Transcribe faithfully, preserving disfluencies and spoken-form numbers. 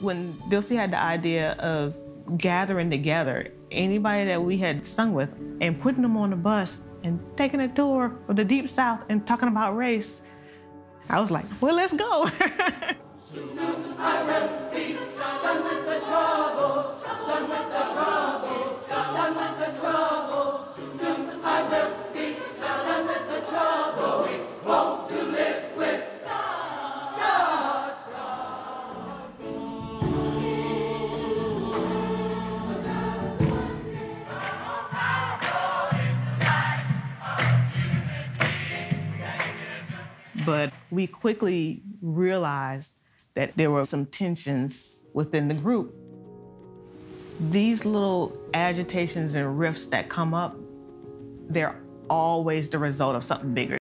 When Dilsey had the idea of gathering together anybody that we had sung with and putting them on the bus and taking a tour of the Deep South and talking about race, I was like, well, let's go. Soon I will be done with the trouble, done with the trouble, done with the trouble. Soon I will be done with the trouble. We want to live with God, God, God. But we quickly realized that there were some tensions within the group. These little agitations and rifts that come up, they're always the result of something bigger.